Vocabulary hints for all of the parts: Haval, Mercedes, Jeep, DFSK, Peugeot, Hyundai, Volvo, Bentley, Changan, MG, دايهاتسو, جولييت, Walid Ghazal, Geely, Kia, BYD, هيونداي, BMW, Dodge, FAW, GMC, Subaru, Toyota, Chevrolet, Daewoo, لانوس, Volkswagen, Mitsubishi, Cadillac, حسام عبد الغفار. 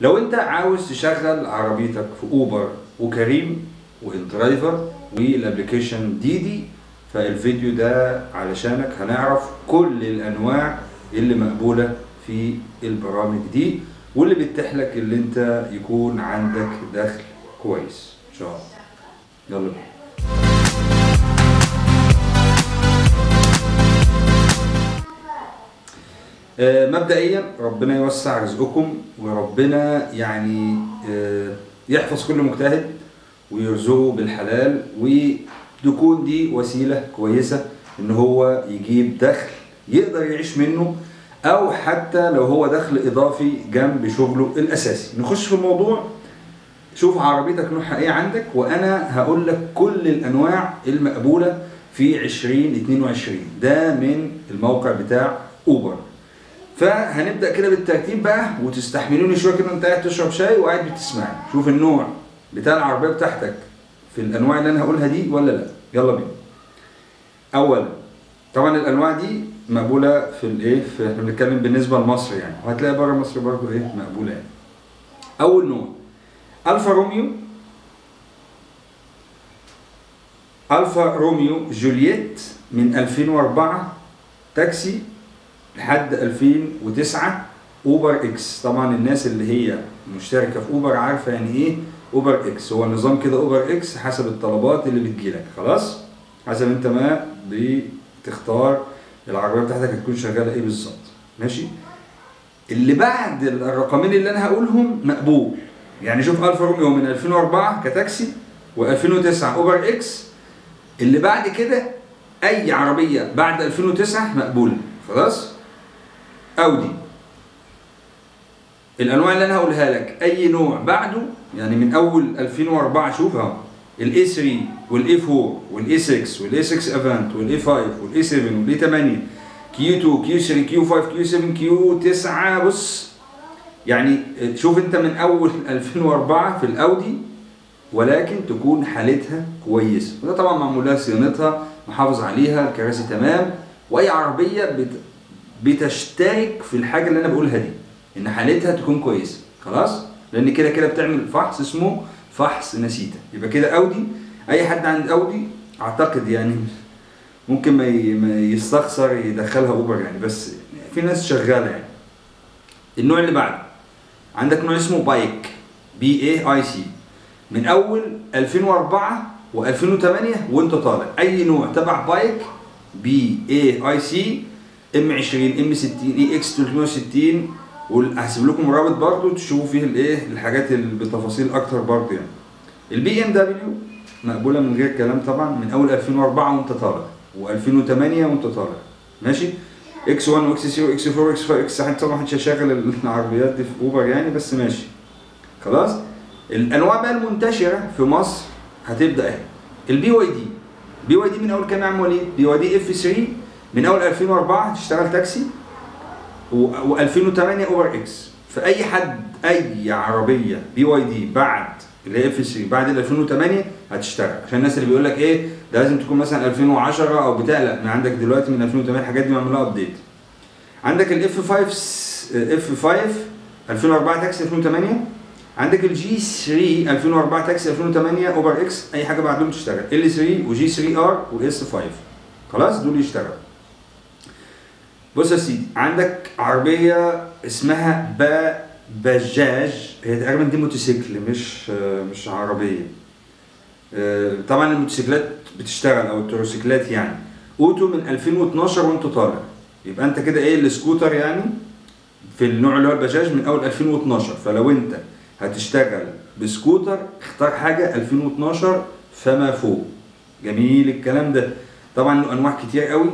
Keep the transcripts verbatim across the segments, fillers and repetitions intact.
لو انت عاوز تشغل عربيتك في اوبر وكريم وانترايفر والابلكيشن ديدي، فالفيديو ده علشانك. هنعرف كل الانواع اللي مقبوله في البرامج دي واللي بيتيح لك اللي انت يكون عندك دخل كويس ان شاء الله. يلا بينا. آه مبدئيا ربنا يوسع رزقكم وربنا يعني آه يحفظ كل مجتهد ويرزقه بالحلال، وتكون دي وسيله كويسه ان هو يجيب دخل يقدر يعيش منه، او حتى لو هو دخل اضافي جنب شغله الاساسي. نخش في الموضوع. شوف عربيتك نوعها ايه عندك، وانا هقول لك كل الانواع المقبوله في عشرين اتنين وعشرين ده من الموقع بتاع اوبر. فهنبدا كده بالترتيب بقى، وتستحملوني شويه كده. انت قاعد تشرب شاي وقاعد بتسمعني، شوف النوع بتاع العربيه بتاعتك في الانواع اللي انا هقولها دي ولا لا. يلا بينا. اولا طبعا الانواع دي مقبوله في الايه، احنا بنتكلم بالنسبه لمصر يعني، وهتلاقي بره مصر برضه ايه مقبوله يعني. اول نوع الفا روميو، الفا روميو جولييت من ألفين وأربعة تاكسي لحد ألفين وتسعة اوبر اكس. طبعا الناس اللي هي مشتركه في اوبر عارفه يعني ايه اوبر اكس. هو نظام كده اوبر اكس حسب الطلبات اللي بتجيلك، خلاص حسب انت ما بتختار العربيه بتاعتك هتكون شغاله ايه بالظبط. ماشي. اللي بعد الرقمين اللي انا هقولهم مقبول يعني. شوف الفا روميو من ألفين وأربعة كتاكسي وألفين وتسعة اوبر اكس، اللي بعد كده اي عربيه بعد ألفين وتسعة مقبوله خلاص. اودي، الانواع اللي انا هقولها لك اي نوع بعده يعني من اول ألفين وأربعة. شوفها الاي ثلاثة والاي أربعة والاي ستة والاي ستة افنت والاي خمسة والاي سبعة والاي ثمانية، كيو اتنين كيو ثلاثة كيو خمسة كيو سبعة كيو تسعة. بص يعني تشوف انت من اول ألفين وأربعة في الاودي، ولكن تكون حالتها كويسه، وده طبعا معمول لها صيانتها محافظ عليها، الكراسي تمام. واي عربيه بت... بتشترك في الحاجه اللي انا بقولها دي ان حالتها تكون كويسه خلاص، لان كده كده بتعمل فحص اسمه فحص نسيته. يبقى كده اودي، اي حد عند اودي اعتقد يعني ممكن ما, ي... ما يستخسر يدخلها اوبر يعني، بس في ناس شغاله يعني. النوع اللي بعده عندك نوع اسمه بايك، بي اي اي سي، من اول ألفين وأربعة وألفين وثمانية وانت طالع اي نوع تبع بايك بي اي اي سي، ام عشرين ام ستين اي اكس ثلاثمية وستين. وهسيب لكم رابط برضو تشوفوا فيه الايه الحاجات اللي بتفاصيل اكتر برضو يعني. البي ام دبليو مقبوله من غير كلام طبعا من اول ألفين وأربعة وانت طالع وألفين وثمانية وانت طالع. ماشي. اكس واحد واكس زيرو واكس أربعة واكس خمسة اكس واحد. طبعا محدش هيشغل العربيات دي في اوبر يعني، بس ماشي خلاص. الانواع بقى المنتشره في مصر هتبدا اهي. البي واي دي، بي واي دي من اول كام يا عم وليد؟ بي واي دي اف ثلاثة من اول ألفين وأربعة تشتغل تاكسي و2008 اوبر اكس. فاي حد اي عربيه بي واي دي بعد اللي هي اف ثلاثة بعد ألفين وثمانية هتشتغل، عشان الناس اللي بيقول لك ايه ده لازم تكون مثلا ألفين وعشرة او بتاع، لا ما عندك دلوقتي من ألفين وثمانية الحاجات دي معمول لها ابديت. عندك الاف خمسة، اف خمسة ألفين وأربعة تاكسي ألفين وثمانية. عندك الجي ثلاثة ألفين وأربعة تاكسي ألفين وثمانية اوبر اكس، اي حاجه بعدهم تشتغل، ال ثلاثة وجي ثلاثة ار والاس خمسة خلاص دول يشتغل. بص يا سيدي، عندك عربيه اسمها با بجاج، هي تقريبا دي موتوسيكل مش مش عربيه. طبعا الموتوسيكلات بتشتغل او التروسيكلات يعني. اوتو من ألفين واتناشر وانت طالع، يبقى انت كده ايه السكوتر يعني في النوع اللي هو البجاج من اول ألفين واتناشر. فلو انت هتشتغل بسكوتر اختار حاجه ألفين واتناشر فما فوق. جميل الكلام ده. طبعا له انواع كتير قوي.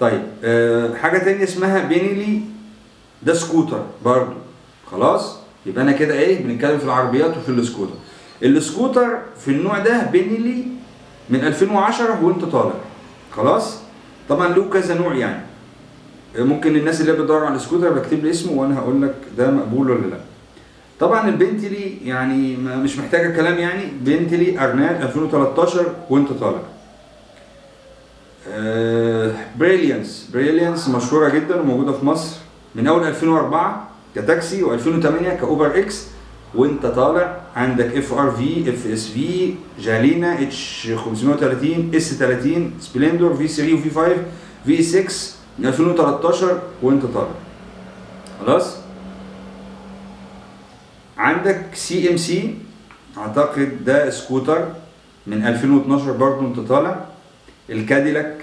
طيب أه حاجه ثانيه اسمها بينيلي، ده سكوتر برضو خلاص. يبقى انا كده ايه بنتكلم في العربيات وفي السكوتر. السكوتر في النوع ده بينيلي من ألفين وعشرة وانت طالع خلاص. طبعا له كذا نوع يعني، ممكن الناس اللي بتدور على السكوتر بكتب لي اسمه وانا هقول لك ده مقبول ولا لا. طبعا البنتلي يعني مش محتاجه كلام يعني، بنتلي ارنال ألفين وتلتاشر وانت طالع. بريليانس، بريليانس مشهوره جدا وموجوده في مصر من اول ألفين وأربعة كتاكسي، وألفين وثمانية كأوبر اكس. وانت طالع عندك اف ار في، اف اس في، جالينا، اتش خمسمية وتلاتين، اس تلاتين، سبلندور، في تلاتة وفي خمسة، في ستة من ألفين وتلتاشر وانت طالع. خلاص؟ عندك سي ام سي، اعتقد ده سكوتر من ألفين واتناشر برضه انت طالع. الكاديلاك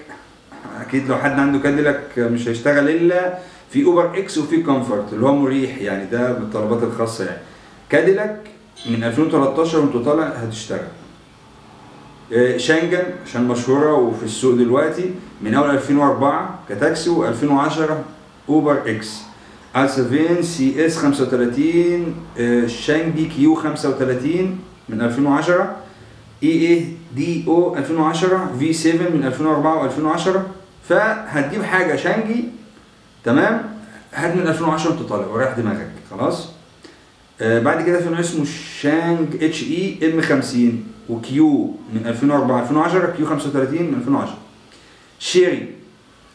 اكيد لو حد عنده كاديلاك مش هيشتغل الا في اوبر اكس وفي كومفورت اللي هو مريح يعني، ده بالطلبات الخاصه يعني. كاديلاك من ألفين وتلتاشر وانت طالع هتشتغل. شانجن عشان مشهوره وفي السوق دلوقتي من اول ألفين وأربعة كتاكسي، و2010 اوبر اكس. السفين سي اس خمسة وتلاتين، شانجي كيو خمسة وتلاتين من ألفين وعشرة، اي اي دي او ألفين وعشرة، في سبعة من ألفين وأربعة و2010. فهتجيب حاجه شانجي تمام هات من ألفين وعشرة وانت طالع وريح دماغك. خلاص؟ آه بعد كده في نوع اسمه شانج اتش اي ام خمسين وكيو من ألفين وأربعة ألفين وعشرة، كيو خمسة وتلاتين من ألفين وعشرة. شيري،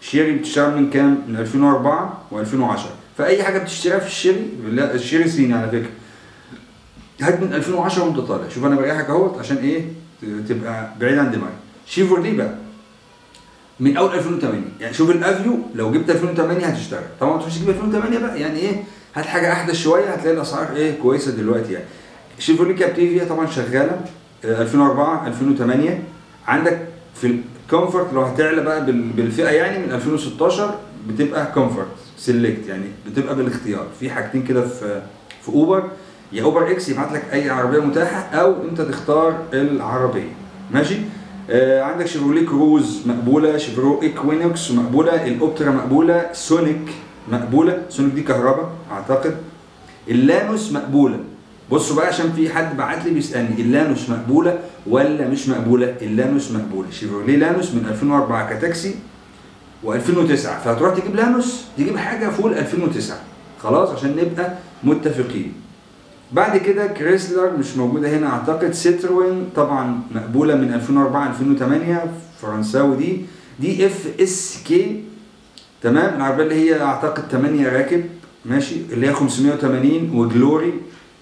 شيري بتشتغل من كام؟ من ألفين وأربعة و2010. فاي حاجه بتشتريها في الشيري، الشيري صيني على فكره، هات من ألفين وعشرة وانت طالع. شوف انا بريحك اهوت عشان ايه تبقى بعيد عن دماغي. شيفورلي بقى من اول ألفين وتمانية يعني. شوف الافيو لو جبت ألفين وتمانية هتشتغل، طبعا ما تروحش تجيب ألفين وتمانية بقى يعني ايه، هات حاجه احدث شويه هتلاقي الاسعار ايه كويسه دلوقتي يعني. شيفورلي كابتيفيا طبعا شغاله ألفين وأربعة ألفين وتمانية. عندك في الكومفورت لو هتعلى بقى بالفئه يعني من ألفين وستاشر بتبقى كومفورت سيلكت يعني، بتبقى بالاختيار في حاجتين كده في في اوبر، يا اوبر اكس يبعت لك اي عربيه متاحه او انت تختار العربيه. ماشي؟ آه عندك شيفروليه كروز مقبوله، شيفرو اكوينوكس مقبوله، الاوبترا مقبوله، سونيك مقبوله، سونيك دي كهرباء اعتقد. اللانوس مقبوله. بصوا بقى عشان في حد بعت لي بيسالني اللانوس مقبوله ولا مش مقبوله؟ اللانوس مقبوله. شيفروليه لانوس من ألفين وأربعة كتاكسي و2009، فهتروح تجيب لانوس تجيب حاجه فول ألفين وتسعة. خلاص؟ عشان نبقى متفقين. بعد كده كريسلر مش موجوده هنا اعتقد. ستروين طبعا مقبوله من ألفين وأربعة ألفين وتمانية، فرنساوي دي، دي اف اس كي تمام، العربيه اللي هي اعتقد تمانية راكب ماشي، اللي هي خمسمية وتمانين، وجلوري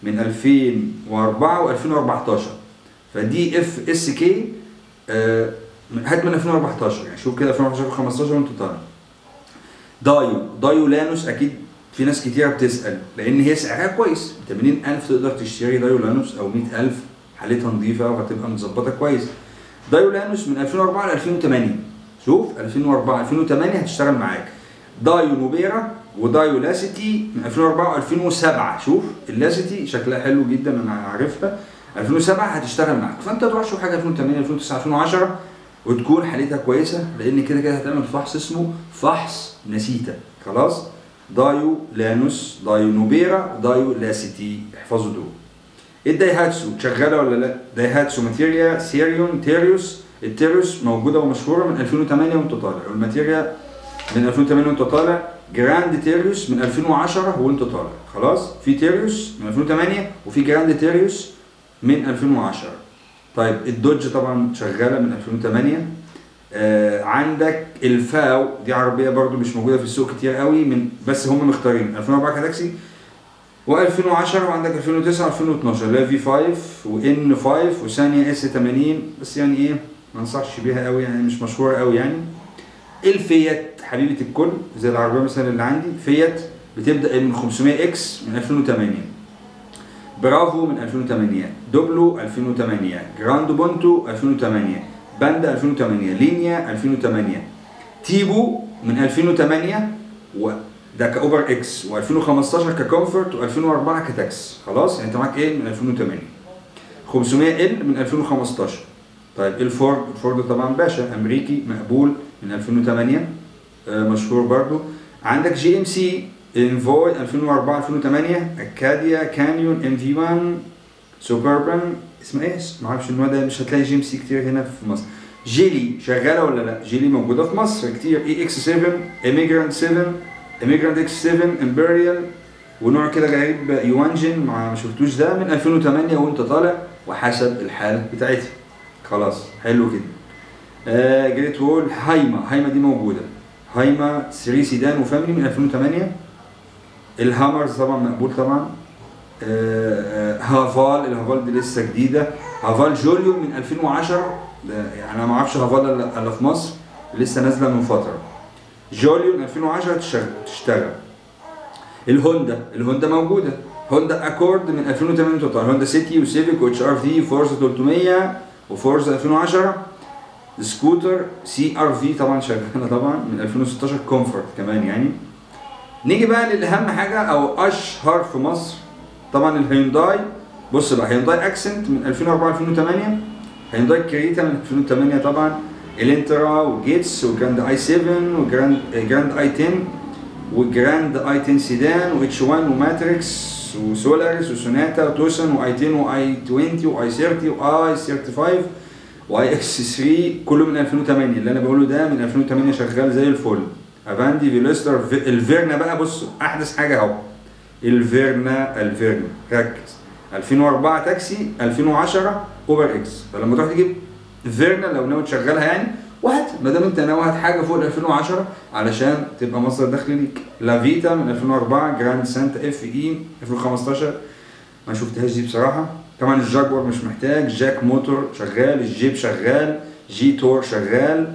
من ألفين وأربعة و2014. فدي اف اس كي آه هات من ألفين وأربعتاشر يعني، شوف كده ألفين وأربعتاشر خمستاشر وانت طالع. دايو، دايو لانوس اكيد في ناس كتيره بتسال لان هي سعرها كويس، تمانين ألف تقدر تشتري دايو لانوس او مية ألف، حالتها نظيفه وهتبقى متظبطه كويس. دايو لانوس من ألفين وأربعة ل ألفين وتمانية، شوف ألفين وأربعة ألفين وتمانية هتشتغل معاك. دايو نوبيرا ودايو لاسيتي من ألفين وأربعة و2007، شوف اللاسيتي شكلها حلو جدا انا عارفها، ألفين وسبعة هتشتغل معاك. فانت تروح شوف حاجه ألفين وتمانية ألفين وتسعة ألفين وعشرة وتكون حالتها كويسه، لان كده كده هتعمل فحص اسمه فحص نسيتا. خلاص؟ دايو لانوس، دايو نوبيرا، دايو لاسيتي، احفظوا دول. الدايهاتسو شغاله ولا لا؟ دايهاتسو ماتيريا سيريون تيريوس، التيريوس موجوده ومشهوره من ألفين وتمانية وانت طالع، والماتيريا من ألفين وتمانية وانت طالع. جراند تيريوس من ألفين وعشرة وانت طالع. خلاص؟ في تيريوس من ألفين وتمانية وفي جراند تيريوس من ألفين وعشرة. طيب الدوج طبعا شغاله من ألفين وتمانية. آه عندك الفاو، دي عربيه برده مش موجوده في السوق كتير قوي من، بس هم مختارين ألفين وأربعة كتاكسي و2010. وعندك ألفين وتسعة ألفين واتناشر اللي هي في خمسة وان خمسة وثانيه اس تمانين، بس يعني ايه ما انصحش بيها قوي يعني، مش مشهوره قوي يعني. الفيات حبيبه الكل زي العربيه مثلا اللي عندي، فيات بتبدا من خمسمية اكس من ألفين وتمانية، برافو من ألفين وتمانية، دوبلو ألفين وتمانية، جراندو بونتو ألفين وتمانية، باندا ألفين وتمانية، لينيا ألفين وتمانية، تيبو من ألفين وتمانية وده كأوبر اكس، و2015 ككومفورت، و2004 كتاكس. خلاص؟ يعني انت معاك ايه من ألفين وتمانية. خمسمية ال من ألفين وخمستاشر. طيب الفورد، الفورد طبعا باشا امريكي مقبول من ألفين وتمانية مشهور برضو. عندك جي ام سي انفوي ألفين وأربعة ألفين وتمانية، اكاديا، كانيون، ام في واحد، سوبربان، اسمها ايه؟ معرفش النوع ده، مش هتلاقي جي ام سي كتير هنا في مصر. جيلي شغاله ولا لا؟ جيلي موجوده في مصر كتير، اي اكس سبعة، اميجرانت سبعة، اميجرانت اكس سبعة، امبريال، ونوع كده غريب يوانجن ما شفتوش، ده من ألفين وتمانية وانت طالع وحسب الحاله بتاعتها. خلاص؟ حلو كده. آه جريت وول، هايما، هايما دي موجوده، هايما ثلاثة سيدان وفاميلي من ألفين وتمانية. الهامرز طبعا مقبول طبعا. آه هافال، الهافال دي لسه جديده، هافال جوليو من ألفين وعشرة، يعني انا ما اعرفش هافال الا في مصر، لسه نازله من فتره. جوليو من ألفين وعشرة تشتغل. الهوندا، الهوندا موجوده، هوندا اكورد من ألفين وتمانية تطلع، هوندا سيتي وسيفيك واتش ار في فورزا تلتمية وفورزا ألفين وعشرة. سكوتر سي ار في طبعا شغاله طبعا من ألفين وستاشر، كومفورت كمان يعني. نيجي بقى للاهم حاجه او اشهر في مصر طبعا الهيونداي. بص بقى، هيونداي اكسنت من ألفين وأربعة ألفين وتمانية، هيونداي كريتا من ألفين وتمانية طبعا، الانترا وجيتس وجراند اي سبعة وجراند جراند اي عشرة وجراند اي عشرة سيدان واتش واحد وماتريكس وسولاريس وسوناتا وتوسن واي عشرة واي عشرين واي ثلاثين واي خمسة وثلاثين واي اكس تلاتة، كله من ألفين وتمانية. اللي انا بقوله ده من ألفين وتمانية شغال زي الفل. افاندي، فيلستر، الفيرنا بقى. بصوا احدث حاجه اهو الفيرنا، الفيرنا ركز، ألفين وأربعة تاكسي، ألفين وعشرة اوبر اكس. فلما تروح تجيب فيرنا لو ناوي تشغلها يعني، وهات ما دام انت ناوي هات حاجه فوق ألفين وعشرة علشان تبقى مصدر دخل ليك. لافيتا من ألفين وأربعة، جراند سانتا اف اي ألفين وخمستاشر ما شفتهاش دي بصراحه. طبعا الجاكور مش محتاج، جاك موتور شغال، الجيب شغال، جي تور شغال،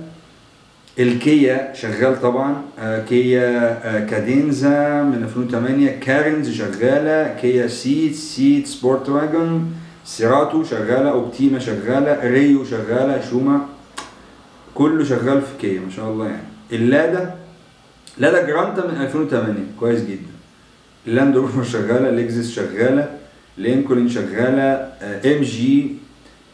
الكيا شغال طبعا، آه كيا آه كادينزا من ألفين وتمانية، كارنز شغاله، كيا سيت، سيت سبورت واجون، سيراتو شغاله، اوبتيما شغاله، ريو شغاله، شوما كله شغال في كيا ما شاء الله يعني. اللادا، لادا جرانتا من ألفين وتمانية كويس جدا، اللاند روفر شغاله، لكزس شغاله، لينكولن شغاله، آه ام جي،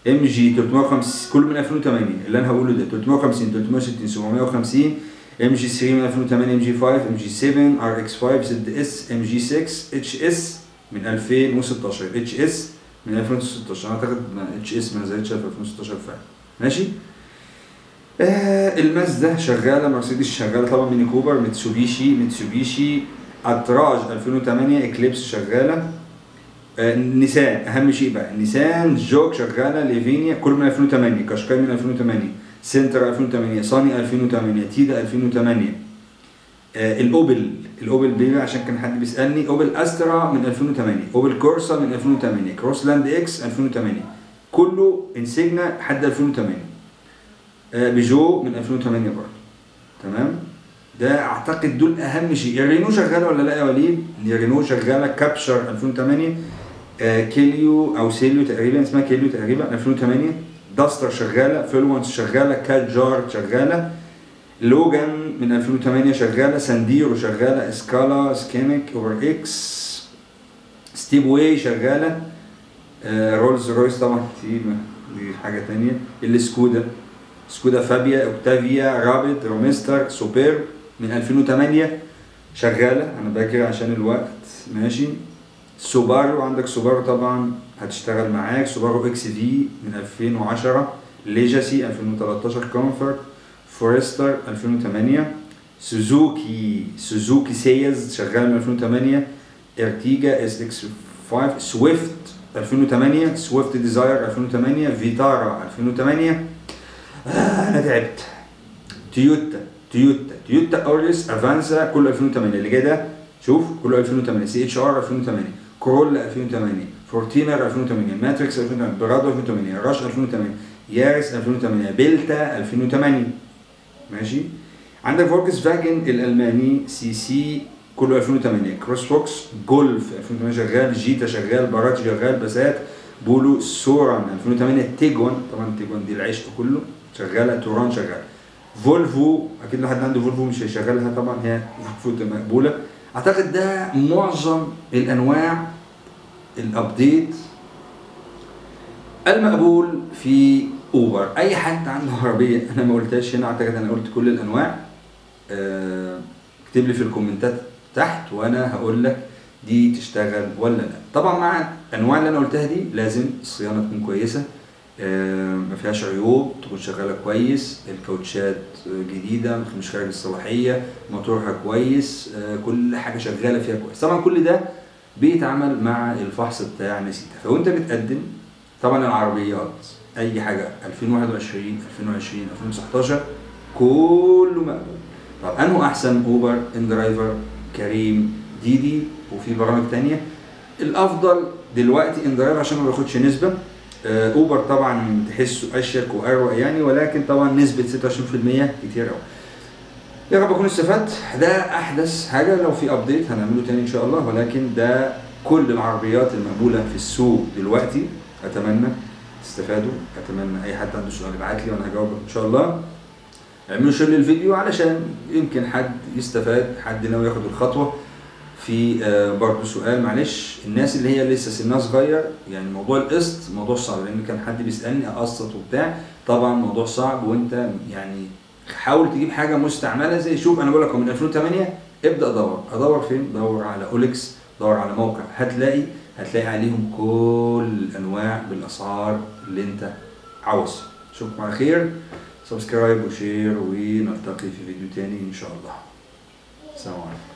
ام جي تلتمية وخمسين كله من ألفين وتمانية. اللي انا هقوله ده تلتمية وخمسين تلتمية وستين سبعمية وخمسين، ام جي تلاتة من ألفين وتمانية، ام جي خمسة، ام جي سبعة، ار اكس خمسة، زد اس، ام جي ستة، اتش اس من ألفين وستاشر، اتش اس من ألفين وستاشر اعتقد، اتش اس ما نزلتش في ألفين وستاشر فعلا. ماشي. آه المازدا شغاله، مرسيدس شغاله طبعا، ميني كوبر، ميتسوبيشي، ميتسوبيشي اتراج ألفين وتمانية، اكليبس شغاله، آه نيسان اهم شيء بقى، نيسان جوك شغاله، ليفينيا كل من ألفين وتمانية، كاشكاي من ألفين وتمانية، سنتر ألفين وتمانية، صاني ألفين وتمانية، تيدا ألفين وتمانية. آه الاوبل، الاوبل بيبي عشان كان حد بيسالني، اوبل استرا من ألفين وتمانية، اوبل كورسا من ألفين وتمانية، كروسلاند اكس ألفين وتمانية، كله انسجنا لحد ألفين وتمانية. آه بيجو من ألفين وتمانية برضه تمام. ده اعتقد دول اهم شيء. الرينو شغاله ولا لا يا وليد؟ الرينو شغاله، كابشر ألفين وتمانية، آه كيليو او سيليو تقريبا اسمها، كيليو تقريبا ألفين وتمانية، داستر شغاله، فلونس شغاله، كاتجار شغاله، لوجان من ألفين وتمانية شغاله، سانديرو شغاله، اسكالا، سكينك، اوبر اكس، ستيب واي شغاله، آه رولز رويس طبعا دي حاجه ثانيه، السكودا، سكودا فابيا، اوكتافيا، رابط، رومستر، سوبر من ألفين وتمانية شغاله، انا باكر عشان الوقت ماشي. سوبارو، عندك سوبارو طبعا هتشتغل معاك، سوبارو اكس في من ألفين وعشرة، ليجاسي ألفين وتلتاشر، كومفورت، فورستر ألفين وتمانية، سوزوكي، سوزوكي سيز شغال من ألفين وتمانية، ارتيجا اس اكس خمسة، سويفت ألفين وتمانية، سويفت ديزاير ألفين وتمانية، فيتارا ألفين وتمانية. آه انا تعبت. تويوتا، تويوتا، تويوتا اوريس، افانسا كله ألفين وتمانية، اللي جاي ده شوف كله ألفين وتمانية، سي اتش ار ألفين وتمانية، كورولا ألفين وتمانية، فورتينر ألفين وتمانية، ماتريكس ألفين وتمانية، برادو ألفين وتمانية، راش ألفين وتمانية، يارس ألفين وتمانية، بيلتا ألفين وتمانية. ماشي. عندك فولكس فاجن الالماني سي سي كله ألفين وتمانية، كروس فوكس، جولف ألفين وتمانية شغال، جيتا شغال، بارات شغال، باسات، بولو، سوران ألفين وتمانية، تيجون طبعا تيجون دي العشق كله شغاله، توران شغال، فولفو اكيد لو حد عنده فولفو مش هيشغلها طبعا، هي فولفو مقبوله. اعتقد ده معظم الانواع الابديت المقبول في اوبر. اي حد عنده عربيه انا ما قلتهاش هنا، اعتقد انا قلت كل الانواع، اكتب لي في الكومنتات تحت وانا هقول لك دي تشتغل ولا لا. طبعا مع الانواع اللي انا قلتها دي لازم الصيانه تكون كويسه، ما فيهاش عيوب، تكون شغاله كويس، الكاوتشات جديده مش خارج الصلاحيه، موتورها كويس، كل حاجه شغاله فيها كويس. طبعا كل ده بيتعمل مع الفحص بتاع نسيتا. فوانت بتقدم طبعا العربيات اي حاجه ألفين وواحد وعشرين ألفين وعشرين ألفين وتسعتاشر كله مقبول. طب انه احسن، اوبر، ان درايفر، كريم، ديدي وفي برامج ثانيه. الافضل دلوقتي اندرايف عشان ما باخدش نسبه. اوبر طبعا تحسه اشيك واروق يعني، ولكن طبعا نسبه ستة وعشرين في المية كتير قوي. يا رب اكون استفدت. ده احدث حاجه، لو في ابديت هنعمله تاني ان شاء الله، ولكن ده كل العربيات المقبوله في السوق دلوقتي. اتمنى تستفادوا، اتمنى اي حد عنده سؤال يبعت لي وانا هجاوبه ان شاء الله. اعملوا شير للفيديو علشان يمكن حد يستفاد، حد ناوي ياخد الخطوه. في برضه سؤال معلش، الناس اللي هي لسه سنها صغير يعني موضوع القسط موضوع صعب، لان كان حد بيسالني اقسط وبتاع، طبعا موضوع صعب. وانت يعني حاول تجيب حاجه مستعمله، زي شوف انا بقول لكم من ألفين وثمانية ابدا ادور. ادور فين؟ دور على اوليكس، دور على موقع، هتلاقي هتلاقي عليهم كل الانواع بالاسعار اللي انت عاوزها. اشوفكم على خير، سبسكرايب وشير، ونلتقي في فيديو تاني ان شاء الله. سلام عليكم.